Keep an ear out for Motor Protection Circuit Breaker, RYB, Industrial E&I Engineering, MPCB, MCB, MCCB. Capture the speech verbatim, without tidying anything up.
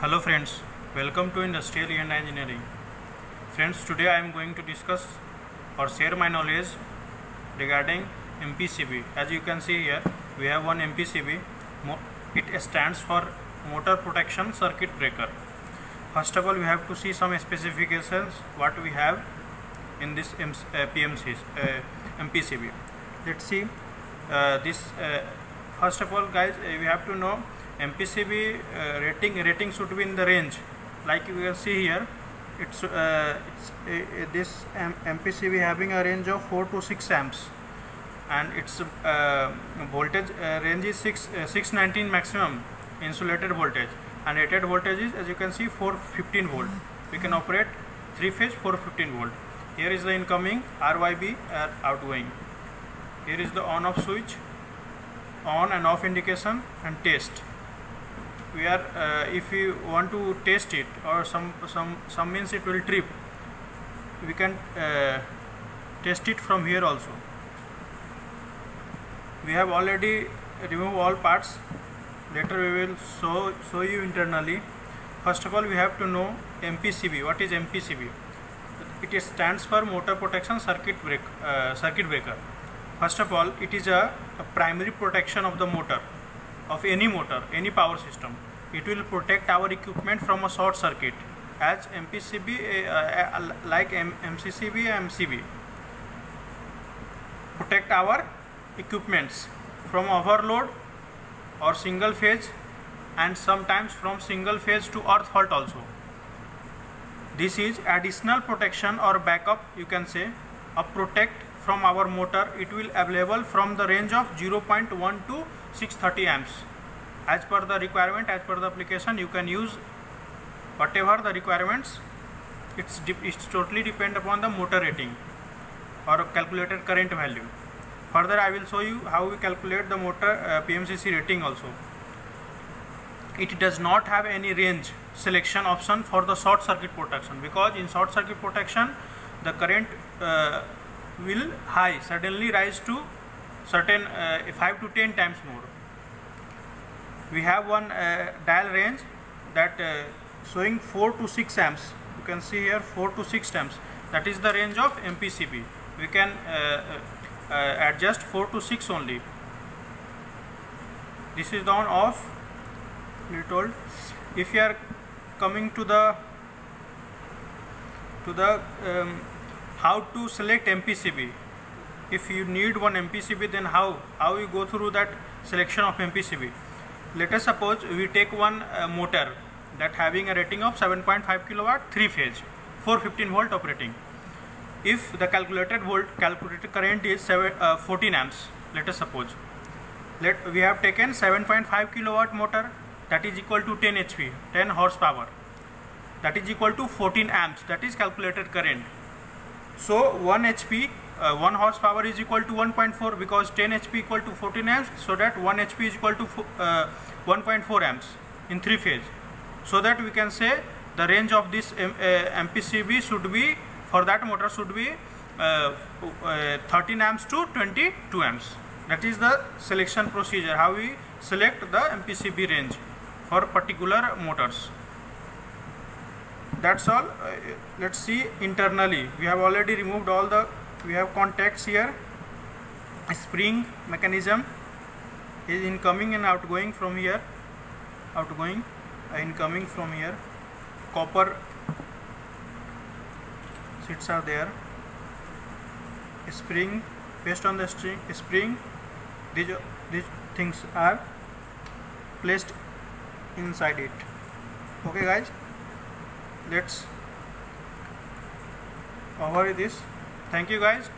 Hello friends, welcome to Industrial E and I Engineering. Friends, today I am going to discuss or share my knowledge regarding M P C B. As you can see here, we have one M P C B. It stands for Motor Protection Circuit Breaker. First of all, we have to see some specifications what we have in this M P C B. Let's see uh, this. Uh, first of all, guys, we have to know M P C B uh, rating rating should be in the range, like you can see here. It's, uh, it's uh, this M MPCB having a range of four to six amps, and its uh, voltage uh, range is six uh, six nineteen maximum insulated voltage, and rated voltage is, as you can see, four fifteen volt. We can operate three phase four fifteen volt. Here is the incoming R Y B and outgoing. Here is the on off switch, on and off indication, and test. We are uh, if you want to test it, or some some some means it will trip, we can uh, test it from here also. We have already removed all parts. Later we will show show you internally. First of all, we have to know M P C B. What is M P C B? It stands for Motor Protection Circuit Break uh, Circuit Breaker. First of all, it is a, a primary protection of the motor, of any motor, any power system. It will protect our equipment from a short circuit, as M P C B, uh, uh, like M C C B, M C B, protect our equipments from overload or single phase, and sometimes from single phase to earth fault also. This is additional protection or backup, you can say, a protect from our motor. It will available from the range of zero point one to six hundred thirty amps. As per the requirement, as per the application, you can use whatever the requirements. It's it's totally depend upon the motor rating or calculated current value. Further, I will show you how we calculate the motor uh, P M C C rating also. It does not have any range selection option for the short circuit protection, because in short circuit protection the current uh, will high suddenly rise to certain uh, five to ten times more. We have one uh, dial range that uh, showing four to six amps. You can see here four to six amps. That is the range of M P C B. We can uh, uh, adjust four to six only. This is down off. We told if you are coming to the to the um, how to select M P C B. If you need one M P C B, then how how you go through that selection of M P C B. Let us suppose we take one uh, motor that having a rating of seven point five kilowatt, three phase, four fifteen volt operating. If the calculated volt calculated current is seven, uh, fourteen amps, let us suppose, let we have taken seven point five kilowatt motor, that is equal to ten H P, ten horsepower, that is equal to fourteen amps. That is calculated current. So one H P, uh, one horsepower is equal to one point four, because ten H P equal to fourteen amps, so that one H P is equal to uh, one point four amps in three phase. So that we can say the range of this M uh, M P C B should be, for that motor should be uh, uh, thirteen amps to twenty-two amps. That is the selection procedure, how we select the M P C B range for particular motors. That's all. Uh, let's see internally. We have already removed all the, we have contacts here. A spring mechanism is incoming and outgoing from here, outgoing uh, incoming from here. Copper sheets are there. A spring, based on the string spring, these, these things are placed inside it. Okay guys, let's over this. Thank you guys.